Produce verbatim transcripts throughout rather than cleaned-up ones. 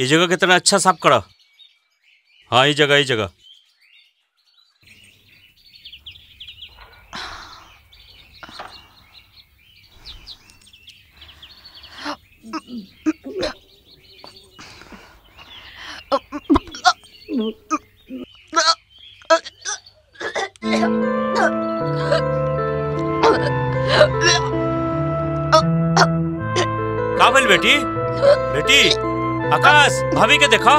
ये जगह कितना अच्छा साफ करा। हाँ ये जगह ये जगह कावल बेटी बेटी आकाश भाभी के देखा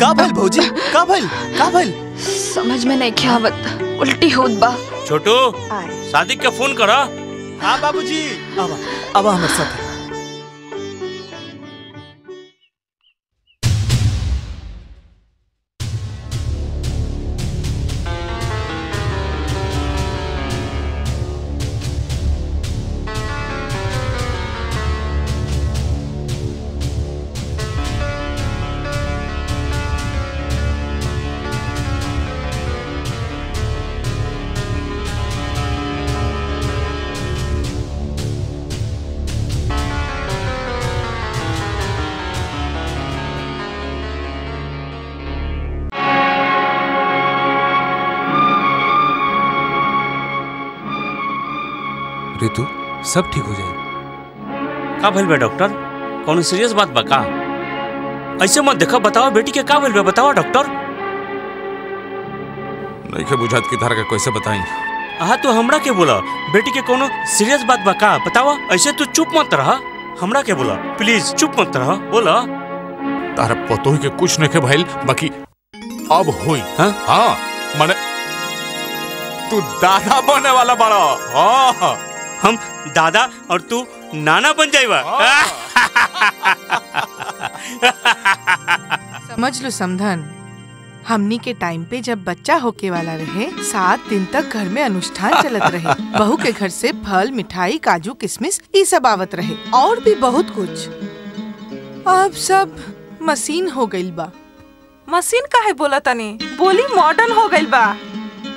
कावल भौजी कावल कावल समझ में नहीं क्या आवत उल्टी होत बा। छोटू सादिक के फोन करा। हाँ बाबूजी आवा आवा हमारे साथ। ऋतु सब ठीक हो जाए। का भइल बे डॉक्टर? कौन सीरियस बात बा का? ऐसे मत देखा बताओ बेटी के का भइल बे बताओ डॉक्टर। नहीं के बुझात की धार के कैसे बताई। आहा तो हमरा के बोला बेटी के कोनो सीरियस बात बा का बताओ। ऐसे तू चुप मत रहा हमरा के बोला प्लीज चुप मत रहा बोला। तारा पतो ही के कुछ नहीं के भइल बाकी अब होई। हां हां माने तू दादा बनने वाला बड़ा। हां हम दादा और तू नाना बन जाएगा। समझ लो समधन हमनी के टाइम पे जब बच्चा होके वाला रहे सात दिन तक घर में अनुष्ठान चलत रहे। बहू के घर से फल मिठाई काजू किशमिश ये सब आवत रहे और भी बहुत कुछ। अब सब मशीन हो गइल बा। मशीन काहे बोला तनी बोली मॉडर्न हो गइल बा।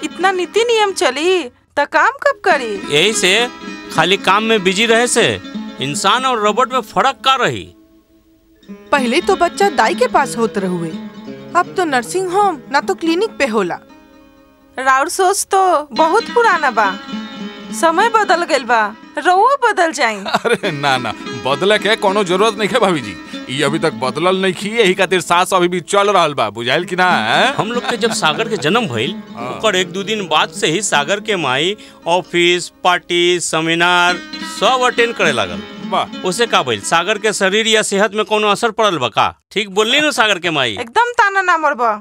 इतना नीति नियम चली तो काम कब करी। यही से खाली काम में बिजी रहे से इंसान और रोबोट में फर्क का रही। पहले तो बच्चा दाई के पास होते रहुए अब तो नर्सिंग होम ना तो क्लिनिक पे होला। राउर सोच तो बहुत पुराना बा। समय बदल गइल बा रउआ बदल जाए। अरे ना ना बदले के कोनो जरूरत नहीं है भाभी जी। ये अभी तक बदलल नहीं की यही खातिर सास अभी भी चल रहा बा बुझाइल कि ना। हम लोग के जब सागर के जन्म भइल और एक दो दिन बाद से ही सागर के माई ऑफिस पार्टी सेमिनार सब अटेंड करे लागल। उसे का भइल सागर के शरीर या सेहत में कोनो असर पड़ल बा का? ठीक बोलली ना सागर के माई एकदम ताना ना मरबा।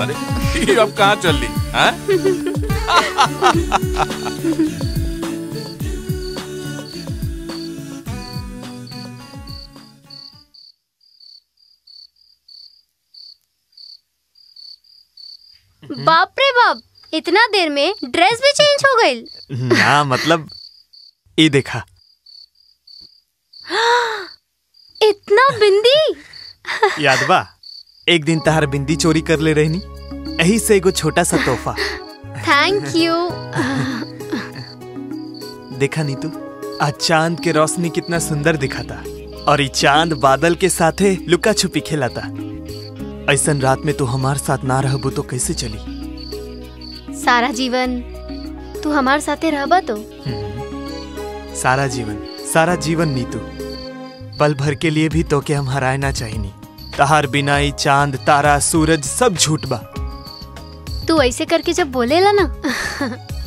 अरे ये अब कहाँ चल रही हाँ? बाप रे बाप इतना देर में ड्रेस भी चेंज हो गई ना। मतलब ये देखा इतना बिंदी याद बा एक दिन तहार बिंदी चोरी कर ले रहनी यही से एगो छोटा सा तोहफा। Thank you. देखा नीतू आज चांद के रोशनी कितना सुंदर दिखाता और ये चांद बादल के साथे लुका छुपी खेलाता। ऐसा रात में तू हमार साथ ना रहबू तो कैसे चली। सारा जीवन तू हमार साथे रहबा तो सारा जीवन सारा जीवन नीतू पल भर के लिए भी तो के हम हराए ना चाहिए। तहार बिनाई चांद तारा सूरज सब झूठ बा। तू ऐसे करके जब बोलेला ना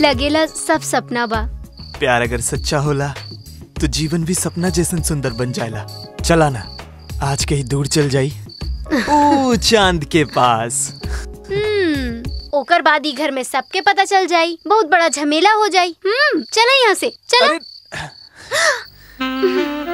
लगेला सब सपना बा। प्यार अगर सच्चा होला तो जीवन भी सपना जैसन सुंदर बन जाएला। चला ना आज कहीं दूर चल जाई ओ चांद के पास। हम्म ओकर बाद ही घर में सबके पता चल जाई बहुत बड़ा झमेला हो जाई। हम्म चला यहाँ से चला।